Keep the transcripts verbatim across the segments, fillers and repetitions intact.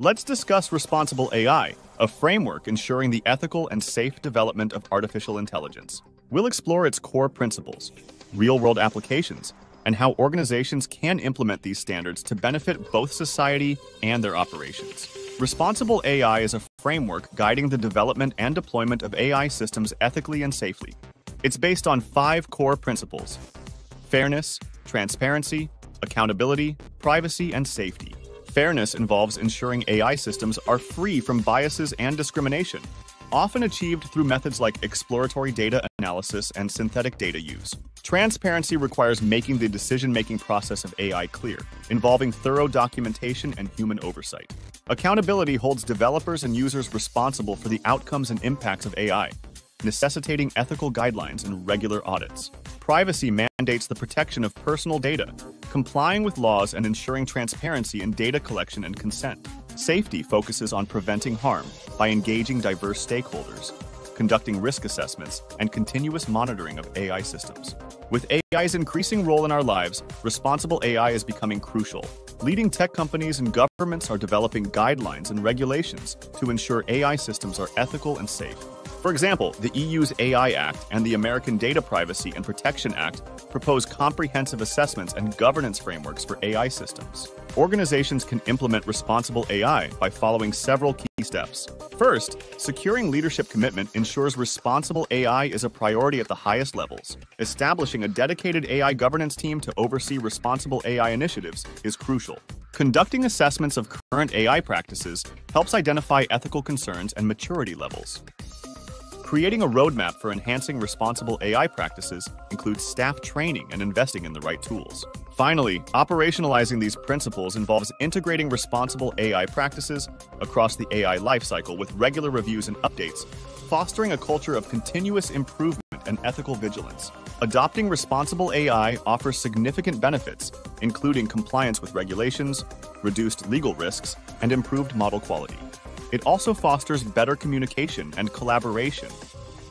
Let's discuss Responsible A I, a framework ensuring the ethical and safe development of artificial intelligence. We'll explore its core principles, real-world applications, and how organizations can implement these standards to benefit both society and their operations. Responsible A I is a framework guiding the development and deployment of A I systems ethically and safely. It's based on five core principles: fairness, transparency, accountability, privacy, and safety. Fairness involves ensuring A I systems are free from biases and discrimination, often achieved through methods like exploratory data analysis and synthetic data use. Transparency requires making the decision-making process of A I clear, involving thorough documentation and human oversight. Accountability holds developers and users responsible for the outcomes and impacts of A I, necessitating ethical guidelines and regular audits. Privacy mandates the protection of personal data, complying with laws and ensuring transparency in data collection and consent. Safety focuses on preventing harm by engaging diverse stakeholders, conducting risk assessments, and continuous monitoring of A I systems. With A I's increasing role in our lives, responsible A I is becoming crucial. Leading tech companies and governments are developing guidelines and regulations to ensure A I systems are ethical and safe. For example, the E U's A I Act and the American Data Privacy and Protection Act propose comprehensive assessments and governance frameworks for A I systems. Organizations can implement responsible A I by following several key steps. First, securing leadership commitment ensures responsible A I is a priority at the highest levels. Establishing a dedicated A I governance team to oversee responsible A I initiatives is crucial. Conducting assessments of current A I practices helps identify ethical concerns and maturity levels. Creating a roadmap for enhancing responsible A I practices includes staff training and investing in the right tools. Finally, operationalizing these principles involves integrating responsible A I practices across the A I lifecycle with regular reviews and updates, fostering a culture of continuous improvement and ethical vigilance. Adopting responsible A I offers significant benefits, including compliance with regulations, reduced legal risks, and improved model quality. It also fosters better communication and collaboration,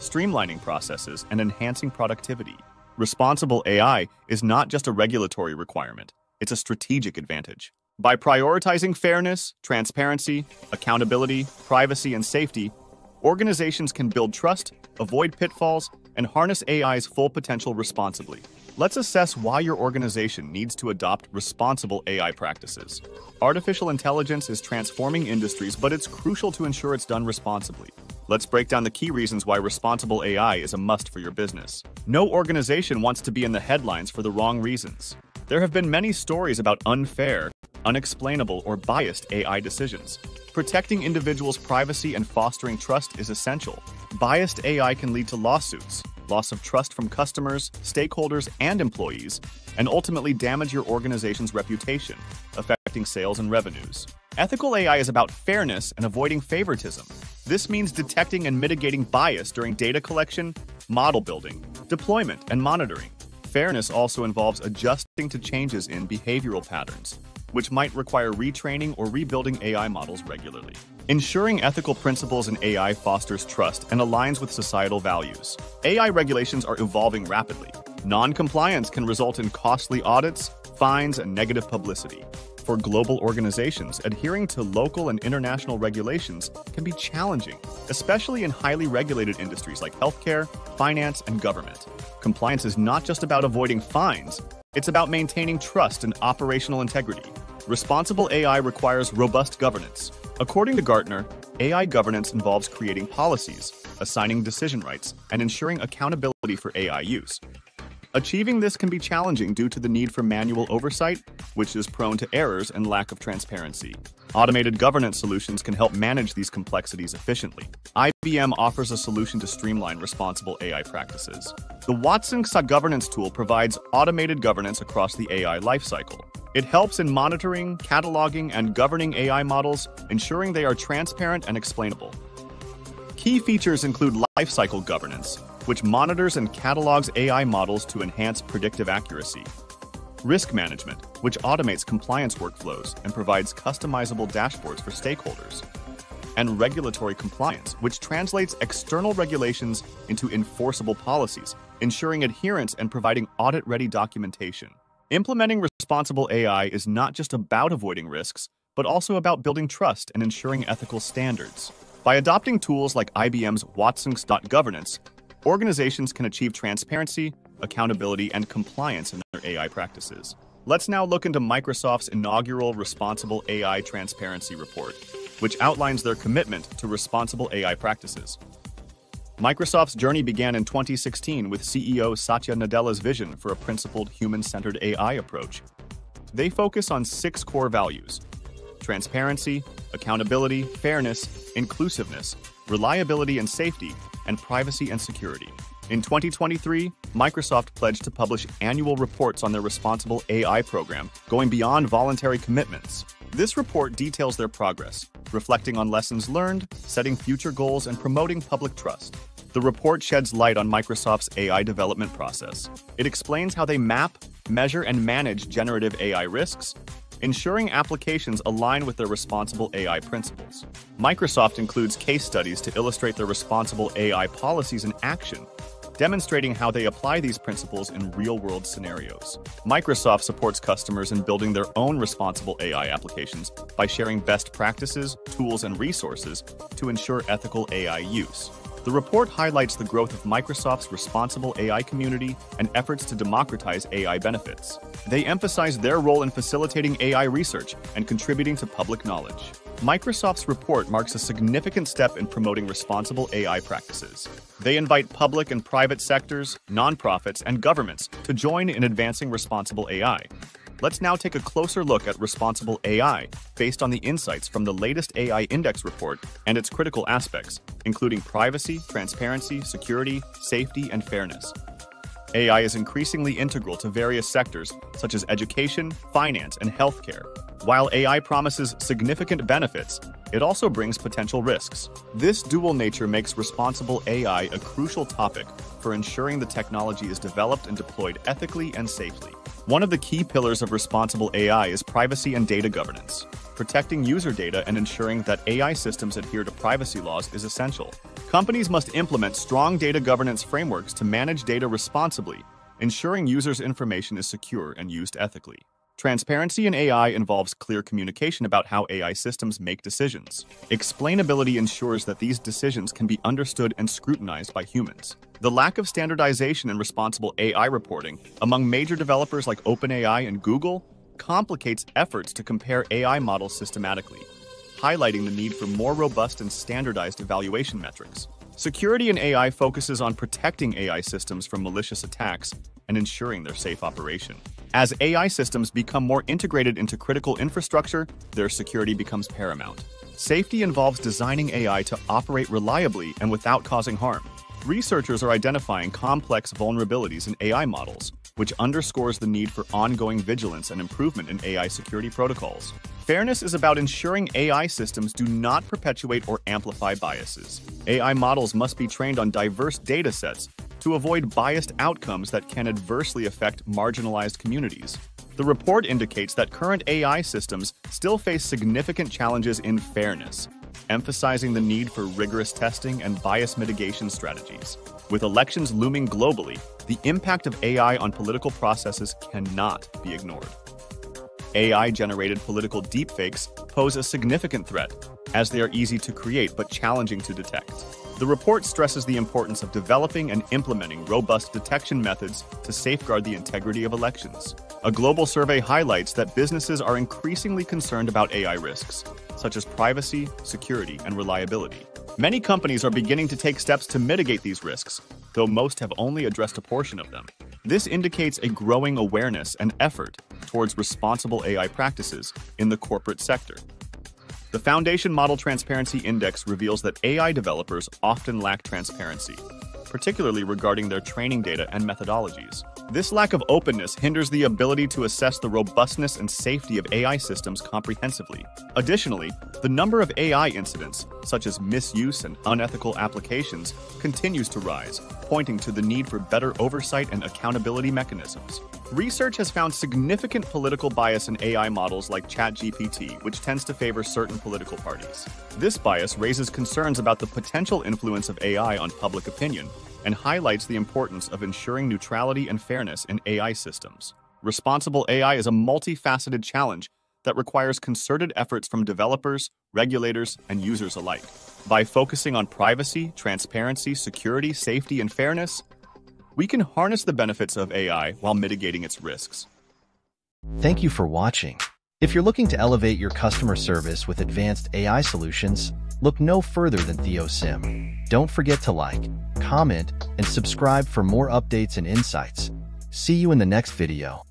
streamlining processes and enhancing productivity. Responsible A I is not just a regulatory requirement, it's a strategic advantage. By prioritizing fairness, transparency, accountability, privacy, and safety, organizations can build trust, avoid pitfalls, and harness A I's full potential responsibly. Let's assess why your organization needs to adopt responsible A I practices. Artificial intelligence is transforming industries, but it's crucial to ensure it's done responsibly. Let's break down the key reasons why responsible A I is a must for your business. No organization wants to be in the headlines for the wrong reasons. There have been many stories about unfair, unexplainable, or biased A I decisions. Protecting individuals' privacy and fostering trust is essential. Biased A I can lead to lawsuits, loss of trust from customers, stakeholders, and employees, and ultimately damage your organization's reputation, affecting sales and revenues. Ethical A I is about fairness and avoiding favoritism. This means detecting and mitigating bias during data collection, model building, deployment, and monitoring. Fairness also involves adjusting to changes in behavioral patterns, which might require retraining or rebuilding A I models regularly. Ensuring ethical principles in A I fosters trust and aligns with societal values. A I regulations are evolving rapidly. Non-compliance can result in costly audits, fines, and negative publicity. For global organizations, adhering to local and international regulations can be challenging, especially in highly regulated industries like healthcare, finance, and government. Compliance is not just about avoiding fines, it's about maintaining trust and operational integrity. Responsible A I requires robust governance. According to Gartner, A I governance involves creating policies, assigning decision rights, and ensuring accountability for A I use. Achieving this can be challenging due to the need for manual oversight, which is prone to errors and lack of transparency. Automated governance solutions can help manage these complexities efficiently. I B M offers a solution to streamline responsible A I practices. The Watsonx governance tool provides automated governance across the A I lifecycle. It helps in monitoring, cataloging, and governing A I models, ensuring they are transparent and explainable. Key features include lifecycle governance, which monitors and catalogs A I models to enhance predictive accuracy. Risk management, which automates compliance workflows and provides customizable dashboards for stakeholders. And regulatory compliance, which translates external regulations into enforceable policies, ensuring adherence and providing audit-ready documentation. Implementing responsible A I is not just about avoiding risks, but also about building trust and ensuring ethical standards. By adopting tools like I B M's Watsonx governance, organizations can achieve transparency, accountability, and compliance in their A I practices. Let's now look into Microsoft's inaugural Responsible A I Transparency Report, which outlines their commitment to responsible A I practices. Microsoft's journey began in twenty sixteen with C E O Satya Nadella's vision for a principled, human-centered A I approach. They focus on six core values: transparency, accountability, fairness, inclusiveness, reliability and safety, and privacy and security. In twenty twenty-three, Microsoft pledged to publish annual reports on their Responsible A I program, going beyond voluntary commitments. This report details their progress, reflecting on lessons learned, setting future goals, and promoting public trust. The report sheds light on Microsoft's A I development process. It explains how they map, measure, and manage generative A I risks, ensuring applications align with their responsible A I principles. Microsoft includes case studies to illustrate their responsible A I policies in action, demonstrating how they apply these principles in real-world scenarios. Microsoft supports customers in building their own responsible A I applications by sharing best practices, tools, and resources to ensure ethical A I use. The report highlights the growth of Microsoft's responsible A I community and efforts to democratize A I benefits. They emphasize their role in facilitating A I research and contributing to public knowledge. Microsoft's report marks a significant step in promoting responsible A I practices. They invite public and private sectors, nonprofits, and governments to join in advancing responsible A I. Let's now take a closer look at responsible A I based on the insights from the latest A I Index report and its critical aspects, including privacy, transparency, security, safety, and fairness. A I is increasingly integral to various sectors such as education, finance, and healthcare. While A I promises significant benefits, it also brings potential risks. This dual nature makes responsible A I a crucial topic for ensuring the technology is developed and deployed ethically and safely. One of the key pillars of responsible A I is privacy and data governance. Protecting user data and ensuring that A I systems adhere to privacy laws is essential. Companies must implement strong data governance frameworks to manage data responsibly, ensuring users' information is secure and used ethically. Transparency in A I involves clear communication about how A I systems make decisions. Explainability ensures that these decisions can be understood and scrutinized by humans. The lack of standardization in responsible A I reporting among major developers like OpenAI and Google complicates efforts to compare A I models systematically, highlighting the need for more robust and standardized evaluation metrics. Security in A I focuses on protecting A I systems from malicious attacks and ensuring their safe operation. As A I systems become more integrated into critical infrastructure, their security becomes paramount. Safety involves designing A I to operate reliably and without causing harm. Researchers are identifying complex vulnerabilities in A I models, which underscores the need for ongoing vigilance and improvement in A I security protocols. Fairness is about ensuring A I systems do not perpetuate or amplify biases. A I models must be trained on diverse data sets to avoid biased outcomes that can adversely affect marginalized communities. The report indicates that current A I systems still face significant challenges in fairness, emphasizing the need for rigorous testing and bias mitigation strategies. With elections looming globally, the impact of A I on political processes cannot be ignored. A I-generated political deepfakes pose a significant threat, as they are easy to create but challenging to detect. The report stresses the importance of developing and implementing robust detection methods to safeguard the integrity of elections. A global survey highlights that businesses are increasingly concerned about A I risks, such as privacy, security, and reliability. Many companies are beginning to take steps to mitigate these risks, though most have only addressed a portion of them. This indicates a growing awareness and effort towards responsible A I practices in the corporate sector. The Foundation Model Transparency Index reveals that A I developers often lack transparency, particularly regarding their training data and methodologies. This lack of openness hinders the ability to assess the robustness and safety of A I systems comprehensively. Additionally, the number of A I incidents, such as misuse and unethical applications, continues to rise, pointing to the need for better oversight and accountability mechanisms. Research has found significant political bias in A I models like ChatGPT, which tends to favor certain political parties. This bias raises concerns about the potential influence of A I on public opinion and highlights the importance of ensuring neutrality and fairness in A I systems. Responsible A I is a multifaceted challenge that requires concerted efforts from developers, regulators, and users alike. By focusing on privacy, transparency, security, safety, and fairness, we can harness the benefits of A I while mitigating its risks. Thank you for watching. If you're looking to elevate your customer service with advanced A I solutions, look no further than TheoSym. Don't forget to like, comment, and subscribe for more updates and insights. See you in the next video.